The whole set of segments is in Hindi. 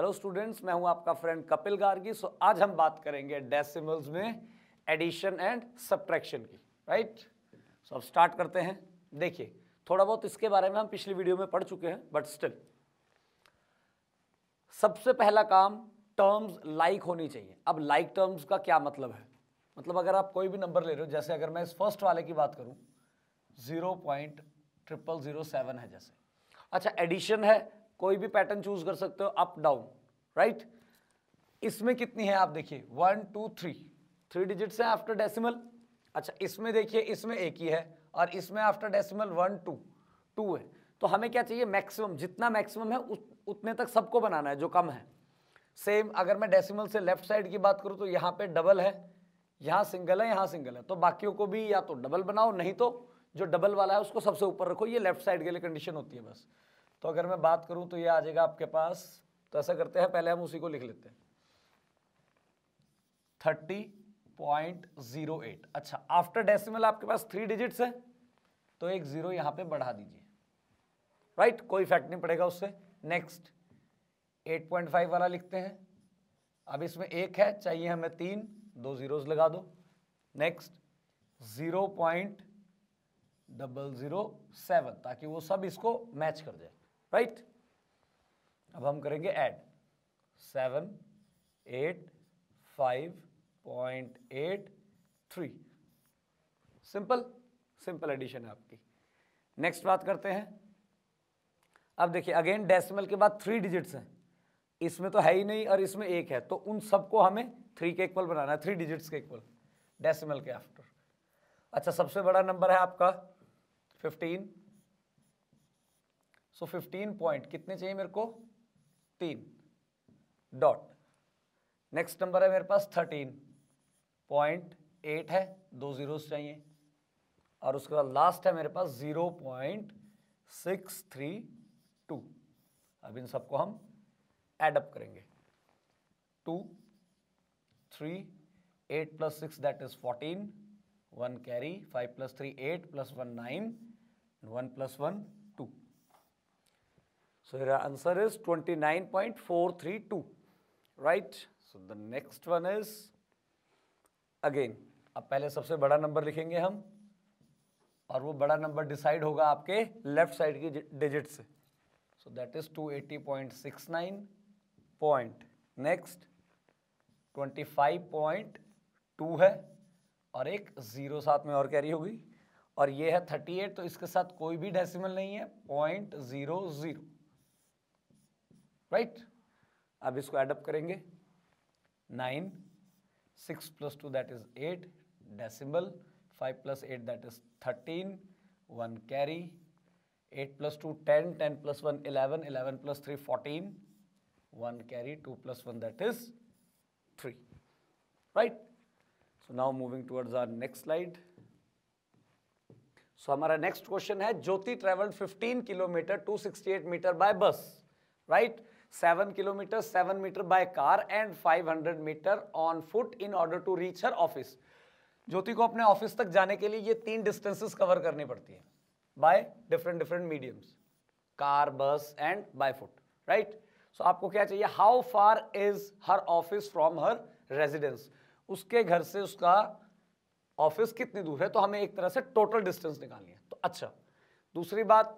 हेलो स्टूडेंट्स, मैं हूं आपका फ्रेंड कपिल गार्गी। सो आज हम बात करेंगे डेसिमल्स में एडिशन एंड सब्ट्रैक्शन की, राइट? सो अब स्टार्ट करते हैं। देखिए, थोड़ा बहुत इसके बारे में हम पिछली वीडियो में पढ़ चुके हैं, बट स्टिल सबसे पहला काम टर्म्स लाइक होनी चाहिए। अब लाइक टर्म्स का क्या मतलब है? मतलब अगर आप कोई भी नंबर ले रहे हो, जैसे अगर मैं इस फर्स्ट वाले की बात करूं 0.0007 है जैसे। अच्छा, एडिशन है, कोई भी पैटर्न चूज कर सकते हो, अप डाउन, राइट? इसमें कितनी है आप देखिए 1 2 3, 3 डिजिट्स हैं आफ्टर डेसिमल। अच्छा, इसमें देखिए इसमें एक ही है और इसमें आफ्टर डेसिमल 1 2 2 है। तो हमें क्या चाहिए? मैक्सिमम, जितना मैक्सिमम है उतने तक सबको बनाना है, जो कम है। सेम अगर मैं डेसिमल से लेफ्ट साइड की बात करूँ तो यहाँ पे डबल है, यहाँ सिंगल है, यहाँ सिंगल है। तो बाकियों को भी या तो डबल बनाओ, नहीं तो जो डबल वाला है उसको सबसे ऊपर रखो। ये लेफ्ट साइड के लिए कंडीशन होती है बस। तो अगर मैं बात करूँ तो ये आ जाएगा आपके पास। तो ऐसा करते हैं, पहले हम उसी को लिख लेते हैं 30.08। अच्छा, आफ्टर डेसिमल आपके पास 3 डिजिट्स है तो एक जीरो यहाँ पे बढ़ा दीजिए, राइट? कोई इफेक्ट नहीं पड़ेगा उससे। नेक्स्ट 8.5 वाला लिखते हैं। अब इसमें एक है, चाहिए हमें 3, 2 जीरोज लगा दो। नेक्स्ट 0.007, ताकि वो सब इसको मैच कर जाए, राइट? अब हम करेंगे ऐड 785.83। सिंपल एडिशन है आपकी। नेक्स्ट बात करते हैं। अब देखिए अगेन डेसिमल के बाद 3 डिजिट्स हैं, इसमें तो है ही नहीं और इसमें एक है, तो उन सबको हमें 3 के इक्वल बनाना है, 3 डिजिट्स के इक्वल डेसिमल के आफ्टर। अच्छा, सबसे बड़ा नंबर है आपका 15। सो 15 पॉइंट कितने चाहिए मेरे को? 3 डॉट। नेक्स्ट नंबर है मेरे पास 13.8 है, 2 जीरोस चाहिए। और उसके बाद लास्ट है मेरे पास 0.632। अब इन सबको हम एडअप करेंगे 2 3 8 + 6 that is 14, 1 carry, 5 + 3 8 + 1 9, 1 + 1 2। So here answer is 29.432, right? So the next one is again, अब पहले सबसे बड़ा नंबर लिखेंगे हम, और वो बड़ा नंबर डिसाइड होगा आपके लेफ्ट साइड की डिजिट से। So that is 280.69 point. Next 25.2 है और एक जीरो साथ में और कैरी होगी, और ये है 38, तो इसके साथ कोई भी डेसिमल नहीं है, 0.00, राइट? अब इसको एडअप करेंगे 9, 6 + 2 that is 8 decimal, 5 + 8 that is 13, 1 carry, 8 + 2 10, 10 + 1 11, 11 + 3 14, 1 carry, 2 + 1 that is 3, right? So now moving towards our next slide. So हमारा next question है Jyoti traveled 15 kilometre 268 metre by bus, right? 7 kilometre 7 metre by car and 500 metre on foot in order to reach her office. Jyoti को अपने ऑफिस तक जाने के लिए ये 3 डिस्टेंसेस कवर करनी पड़ती है by different mediums, car, bus and by foot, right? So आपको क्या चाहिए? How far is her office from her residence? उसके घर से उसका ऑफिस कितनी दूर है? तो हमें एक तरह से टोटल डिस्टेंस निकालनी है। तो अच्छा, दूसरी बात,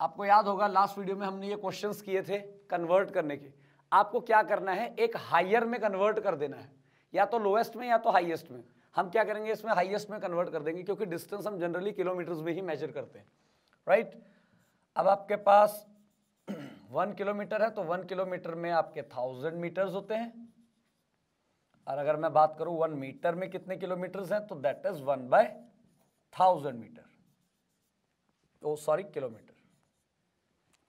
आपको याद होगा लास्ट वीडियो में हमने ये क्वेश्चंस किए थे कन्वर्ट करने के। आपको क्या करना है? एक हायर में कन्वर्ट कर देना है, या तो लोएस्ट में या तो हाईएस्ट में। हम क्या करेंगे इसमें? हाईएस्ट में कन्वर्ट कर देंगे, क्योंकि डिस्टेंस हम जनरली किलोमीटर्स में ही मेजर करते हैं, राइट? अब आपके पास 1 किलोमीटर है, तो 1 किलोमीटर में आपके 1000 मीटर्स होते हैं। और अगर मैं बात करूं 1 मीटर में कितने किलोमीटर्स हैं, तो that is 1/1000 metre, kilometre,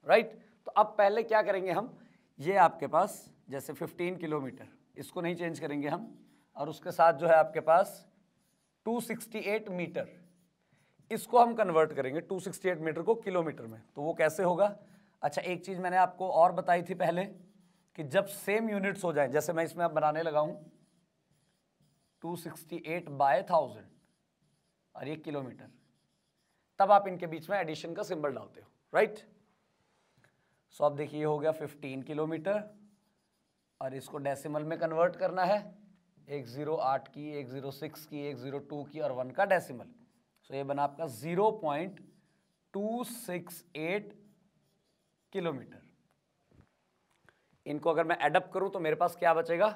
right? तो अब पहले क्या करेंगे हम, ये आपके पास जैसे 15 किलोमीटर, इसको नहीं चेंज करेंगे हम, और उसके साथ जो है आपके पास 268 मीटर, इसको हम कन्वर्ट करेंगे 268 मीटर को किलोमीटर में। तो वो कैसे होगा? अच्छा, एक चीज़ मैंने आपको और बताई थी पहले, कि जब सेम यूनिट्स हो जाए, जैसे मैं इसमें अब बनाने लगा हूँ 268/1000 और ये किलोमीटर, तब आप इनके बीच में एडिशन का सिंबल डालते हो, राइट? सो अब देखिए, हो गया 15 किलोमीटर और इसको डेसिमल में कन्वर्ट करना है 108 की, 106 की, 102 की और 1 का डेसिमल। सो ये बना आपका 0.268 किलोमीटर। इनको अगर मैं एडअप करूं तो मेरे पास क्या बचेगा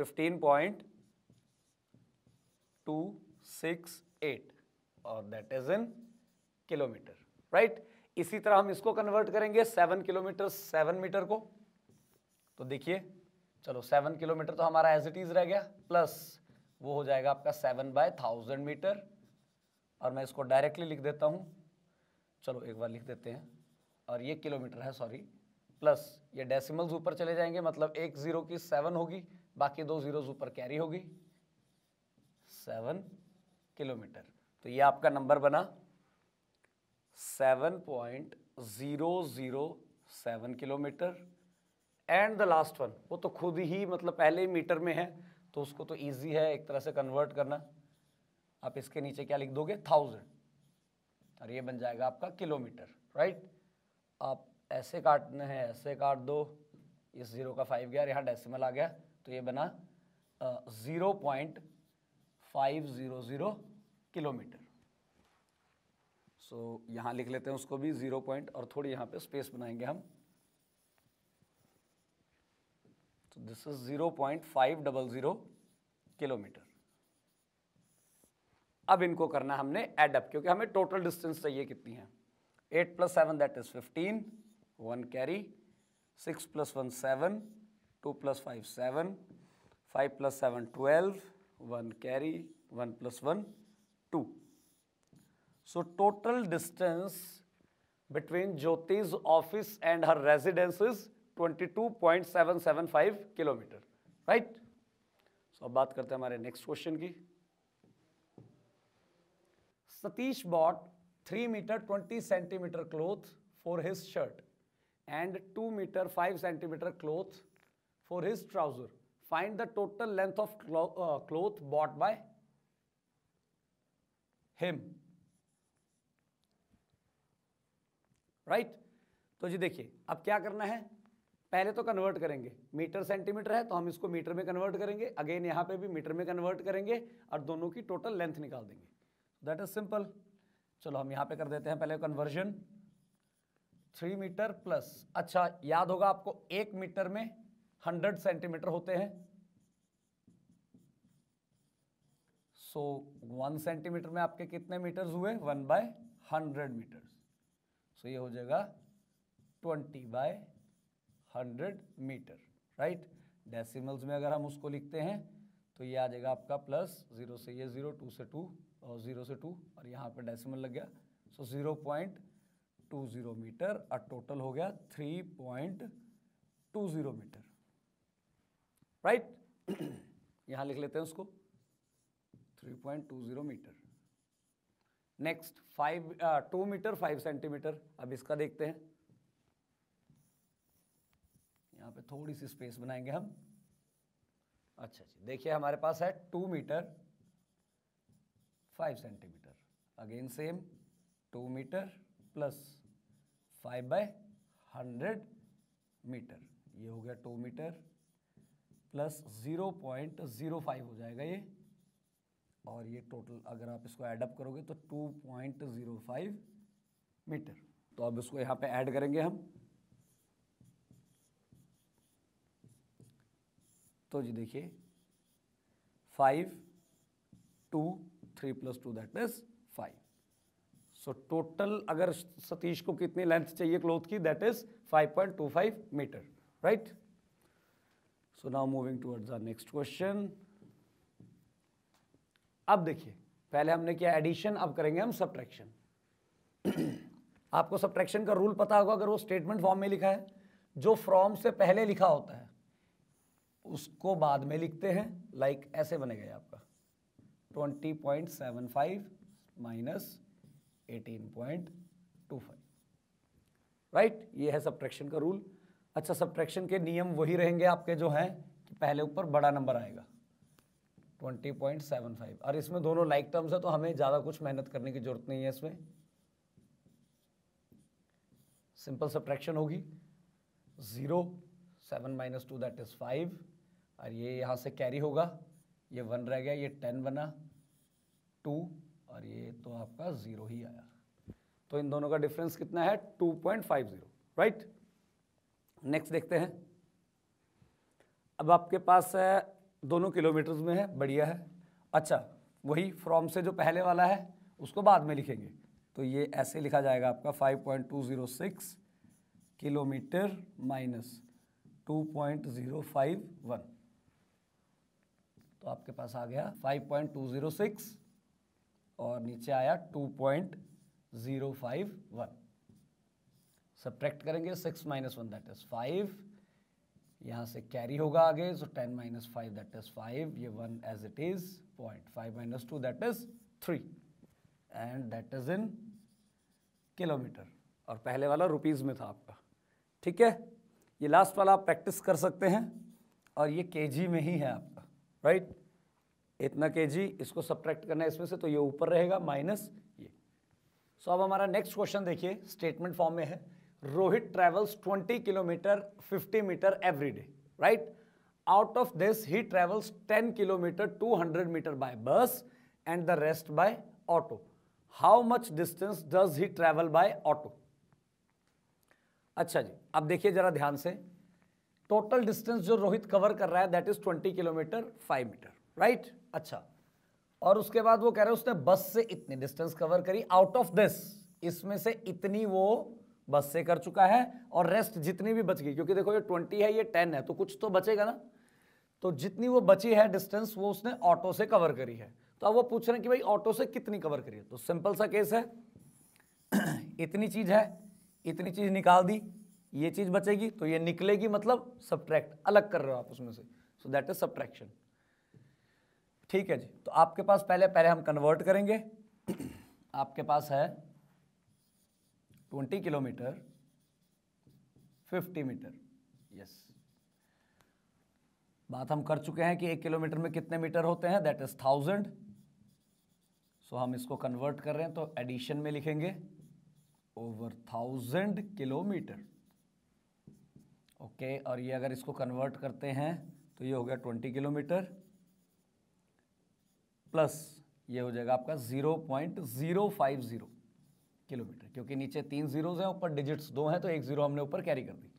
15.268 और that is in kilometre, right. इसी तरह हम इसको कन्वर्ट करेंगे 7 मीटर को, तो देखिए चलो 7 किलोमीटर तो हमारा एज इट इज रह गया, प्लस वो हो जाएगा आपका 7/1000 मीटर। और मैं इसको डायरेक्टली लिख देता हूँ, चलो एक बार लिख देते हैं, और ये किलोमीटर है सॉरी, प्लस ये डेसिमल्स ऊपर चले जाएंगे, मतलब 10 की 7 होगी, बाकी 2 जीरोज ऊपर कैरी होगी, 7 किलोमीटर। तो ये आपका नंबर बना 7.007 kilometre. And the last one, वो तो खुद ही मतलब पहले ही मीटर में है तो उसको तो ईजी है एक तरह से कन्वर्ट करना। आप इसके नीचे क्या लिख दोगे 1000 और ये बन जाएगा आपका किलोमीटर, राइट। आप ऐसे काटने हैं, ऐसे काट दो, इस 0 का 5 गया, यहाँ डेसिमल आ गया, तो ये बना 0.500 किलोमीटर। सो यहाँ लिख लेते हैं उसको भी 0 और थोड़ी यहाँ पे स्पेस बनाएंगे हम, तो दिस इज 0.500 किलोमीटर। अब इनको करना हमने एड अप, क्योंकि हमें टोटल डिस्टेंस चाहिए कितनी है, 8 + 7 that is 15, 1 carry, 6 + 1 7, 2 + 5 7, 5 + 7 12, 1 carry, 1 + 1 2। So total distance between Jyoti's office and her residence is 22.775 kilometre, right. So अब बात करते हैं हमारे नेक्स्ट क्वेश्चन की। Satish bought 3 m 20 cm cloth for his shirt and 2 m 5 cm cloth for his trouser. Find the total length of cloth bought by him, right? तो जी देखिए अब क्या करना है, पहले तो कन्वर्ट करेंगे, मीटर सेंटीमीटर है तो हम इसको मीटर में कन्वर्ट करेंगे, अगेन यहाँ पे भी मीटर में कन्वर्ट करेंगे और दोनों की टोटल लेंथ निकाल देंगे, दैट इज सिंपल। चलो हम यहाँ पे कर देते हैं पहले कन्वर्जन, 3 मीटर प्लस, अच्छा याद होगा आपको 1 मीटर में 100 सेंटीमीटर होते हैं, सो 1 सेंटीमीटर में आपके कितने मीटर्स हुए 1/100 मीटर्स। सो ये हो जाएगा 20/100 मीटर, राइट। डेसिमल्स में अगर हम उसको लिखते हैं तो ये आ जाएगा आपका प्लस 0 से ये 0, 2 से 2 और 0 से 2 और यहाँ पर डेसिमल लग गया, सो 0.20 मीटर और टोटल हो गया 3.20 मीटर, राइट। यहाँ लिख लेते हैं उसको 3.20 मीटर। नेक्स्ट 2 m 5 cm, अब इसका देखते हैं, यहाँ पे थोड़ी सी स्पेस बनाएंगे हम। अच्छा जी देखिए हमारे पास है 2 m 5 cm, again same 2 metre plus 5/100 metre, ये हो गया 2 मीटर प्लस 0.05 हो जाएगा ये, और ये टोटल अगर आप इसको ऐड अप करोगे तो 2.05 मीटर। तो अब इसको यहाँ पे ऐड करेंगे हम, तो जी देखिए 5, 2, 3 + 2 दैट इज 5। सो टोटल अगर सतीश को कितनी लेंथ चाहिए क्लोथ की, that is 5.25 metre, right. So now moving towards our next question. अब देखिए पहले हमने किया एडिशन, अब करेंगे हम सब्ट्रैक्शन। आपको सब्ट्रैक्शन का रूल पता होगा, अगर वो स्टेटमेंट फॉर्म में लिखा है, जो फ्रॉम से पहले लिखा होता है उसको बाद में लिखते हैं, लाइक ऐसे बनेगा आपका 20.75 माइनस 18.25, राइट। ये है सब्ट्रैक्शन का रूल। अच्छा सब्ट्रैक्शन के नियम वही रहेंगे आपके जो हैं कि पहले ऊपर बड़ा नंबर आएगा 20.75, और इसमें दोनों लाइक टर्म्स है तो हमें ज़्यादा कुछ मेहनत करने की ज़रूरत नहीं है, इसमें सिंपल सब्ट्रैक्शन होगी। 0 7 - 2 दैट इज़ 5 और ये यहाँ से कैरी होगा, ये 1 रह गया, ये 10 बना 2 और ये तो आपका 0 ही आया। तो इन दोनों का डिफरेंस कितना है 2.50, राइट। नेक्स्ट देखते हैं। अब आपके पास है दोनों किलोमीटर्स में है, बढ़िया है। अच्छा वही फ्रॉम से जो पहले वाला है उसको बाद में लिखेंगे, तो ये ऐसे लिखा जाएगा आपका 5.206 किलोमीटर माइनस 2.051। तो आपके पास आ गया 5.206 और नीचे आया 2.051। सब्ट्रैक्ट करेंगे 6 - 1 दैट इज 5, यहाँ से कैरी होगा आगे, सो 10 - 5 दैट इज 5, ये 1 as it is 0.5 - 2 that is 3 and that is in kilometre. और पहले वाला रुपीज़ में था आपका, ठीक है। ये लास्ट वाला आप प्रैक्टिस कर सकते हैं और ये केजी में ही है आपका, राइट। इतना केजी, इसको सब्ट्रैक्ट करना है इसमें से, तो ये ऊपर रहेगा माइनस ये। सो अब हमारा नेक्स्ट क्वेश्चन देखिए, स्टेटमेंट फॉर्म में है। Rohit travels 20 kilometre 50 metre every day, right. Out of this he travels 10 kilometre 200 metre by bus and the rest by auto. How much distance does he travel by auto. अच्छा जी, अब देखिए जरा ध्यान से, टोटल डिस्टेंस जो रोहित कवर कर रहा है that is 20 kilometre 5 metre, right. अच्छा, और उसके बाद वो कह रहे हैं उसने बस से इतनी डिस्टेंस कवर करी, आउट ऑफ दिस इसमें से इतनी वो बस से कर चुका है और रेस्ट जितनी भी बच गई, क्योंकि देखो ये 20 है ये 10 है तो कुछ तो बचेगा ना, तो जितनी वो बची है डिस्टेंस वो उसने ऑटो से कवर करी है। तो अब वो पूछ रहे हैं कि भाई ऑटो से कितनी कवर करी है। तो सिंपल सा केस है, इतनी चीज़ है, इतनी चीज़ निकाल दी, ये चीज़ बचेगी तो ये निकलेगी, मतलब सब्ट्रैक्ट, अलग कर रहे हो आप उसमें से, सो दैट इज सब्ट्रैक्शन, ठीक है जी। तो आपके पास पहले हम कन्वर्ट करेंगे। आपके पास है 20 किलोमीटर 50 मीटर, यस। बात हम कर चुके हैं कि 1 किलोमीटर में कितने मीटर होते हैं, दैट इज 1000। सो हम इसको कन्वर्ट कर रहे हैं तो एडिशन में लिखेंगे ओवर 1000 किलोमीटर, ओके। और ये अगर इसको कन्वर्ट करते हैं तो ये हो गया 20 किलोमीटर प्लस ये हो जाएगा आपका 0.050 किलोमीटर, क्योंकि नीचे 3 जीरोज हैं, ऊपर डिजिट्स 2 हैं, तो 1 जीरो हमने ऊपर कैरी कर दी,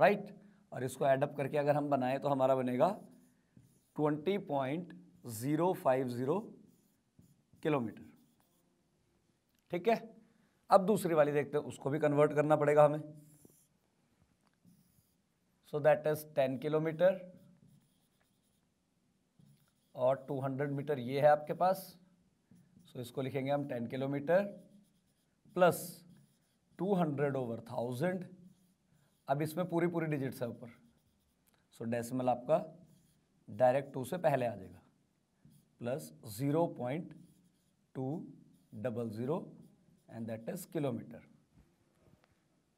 राइट। और इसको एडअप करके अगर हम बनाएं तो हमारा बनेगा 20.050 किलोमीटर, ठीक है। अब दूसरी वाली देखते हैं, उसको भी कन्वर्ट करना पड़ेगा हमें, सो दैट इज 10 किलोमीटर और 200 मीटर ये है आपके पास, सो इसको लिखेंगे हम 10 किलोमीटर प्लस 200 ओवर 1000। अब इसमें पूरी डिजिट्स है ऊपर, सो डेसिमल आपका डायरेक्ट 2 से पहले आ जाएगा, plus 0.200 and that is kilometre.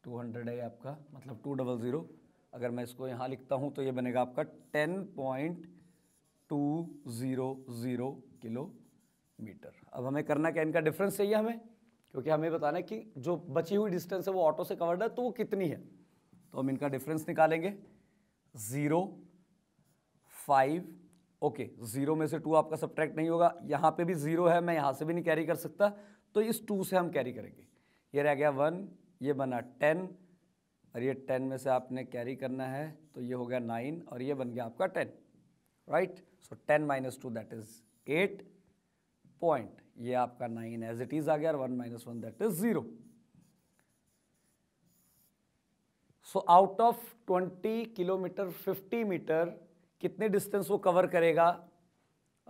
200 है आपका, मतलब 200। अगर मैं इसको यहाँ लिखता हूँ तो ये बनेगा आपका 10.200 किलोमीटर। अब हमें करना क्या, इनका डिफरेंस चाहिए हमें, क्योंकि हमें बताना है कि जो बची हुई डिस्टेंस है वो ऑटो से कवर्ड है तो वो कितनी है। तो हम इनका डिफरेंस निकालेंगे 0, 5, ओके। 0 में से 2 आपका सब्ट्रैक्ट नहीं होगा, यहाँ पे भी 0 है, मैं यहाँ से भी नहीं कैरी कर सकता, तो इस 2 से हम कैरी करेंगे। ये रह गया 1, ये बना 10 और ये 10 में से आपने कैरी करना है तो ये हो गया 9 और ये बन गया आपका 10, right. So 10 - 2 that is 8 point, ये आपका 9 एज इट इज आ गया और 1 - 1 that is 0। So out of 20 kilometre 50 metre कितने डिस्टेंस वो कवर करेगा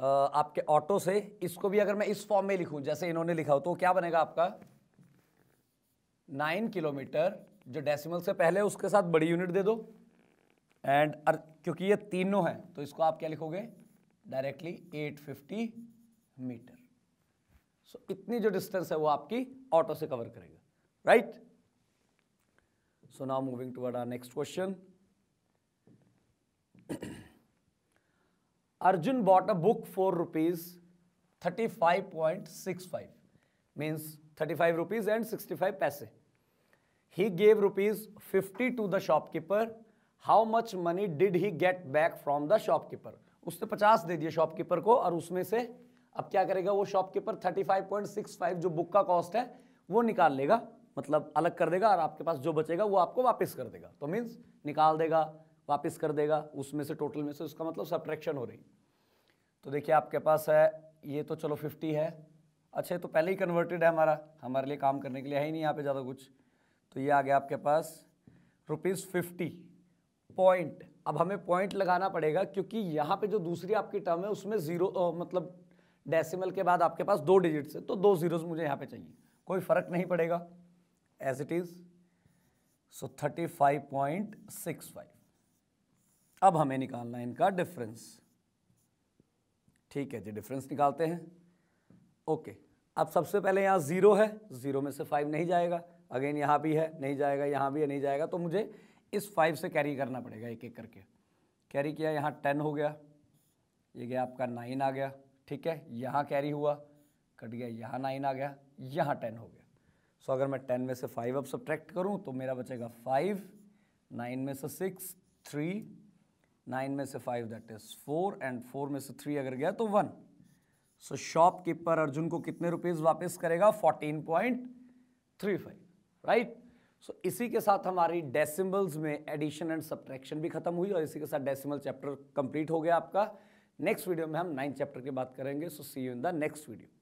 आपके ऑटो से, इसको भी अगर मैं इस फॉर्म में लिखूं जैसे इन्होंने लिखा हो तो क्या बनेगा आपका 9 किलोमीटर, जो डेसिमल से पहले उसके साथ बड़ी यूनिट दे दो, एंड क्योंकि ये तीनों हैं तो इसको आप क्या लिखोगे डायरेक्टली 850 मीटर। सो इतनी जो डिस्टेंस है वो आपकी ऑटो से कवर करेगा, right. So now moving toward our next question. Arjun bought a book for ₹35.65 means ₹35.65। He gave ₹50 to the shopkeeper how much money did he get back from the shopkeeper. उसने 50 दे दिए शॉपकीपर को और उसमें से अब क्या करेगा वो शॉपकीपर 35.65 जो बुक का कॉस्ट है वो निकाल लेगा, मतलब अलग कर देगा और आपके पास जो बचेगा वो आपको वापस कर देगा। तो मीन्स निकाल देगा, वापस कर देगा, उसमें से टोटल में से, उसका मतलब सब्ट्रैक्शन हो रही। तो देखिए आपके पास है ये तो चलो 50 है, अच्छा तो पहले ही कन्वर्टेड है हमारा, हमारे लिए काम करने के लिए है ही नहीं यहाँ पे ज़्यादा कुछ। तो ये आ गया आपके पास ₹50 पॉइंट। अब हमें पॉइंट लगाना पड़ेगा क्योंकि यहाँ पे जो दूसरी आपकी टर्म है उसमें जीरो मतलब डेसिमल के बाद आपके पास 2 डिजिट्स है, तो 2 जीरोज़ मुझे यहाँ पे चाहिए, कोई फ़र्क नहीं पड़ेगा एज इट इज़। सो 35.65। अब हमें निकालना है इनका डिफरेंस, ठीक है जी। डिफरेंस निकालते हैं, ओके। अब सबसे पहले यहाँ 0 है, 0 में से 5 नहीं जाएगा, अगेन यहाँ भी है नहीं जाएगा, यहाँ भी है नहीं जाएगा, तो मुझे इस 5 से कैरी करना पड़ेगा एक एक करके। कैरी किया, यहाँ 10 हो गया, ये गया आपका 9 आ गया, ठीक है। यहाँ कैरी हुआ, कट गया, यहाँ 9 आ गया, यहाँ 10 हो गया। सो अगर मैं 10 में से 5 अब सब्ट्रैक्ट करूँ तो मेरा बचेगा 5, 9 में से 6 3, 9 में से 5 दैट इज 4 एंड 4 में से 3 अगर गया तो 1। सो शॉपकीपर अर्जुन को कितने रुपीस वापस करेगा? 14.35, राइट। सो इसी के साथ हमारी डेसिमल्स में एडिशन एंड सब्ट्रैक्शन भी खत्म हुई और इसी के साथ डेसिमल चैप्टर कंप्लीट हो गया आपका। नेक्स्ट वीडियो में हम 9th चैप्टर की बात करेंगे। So see you in the next video.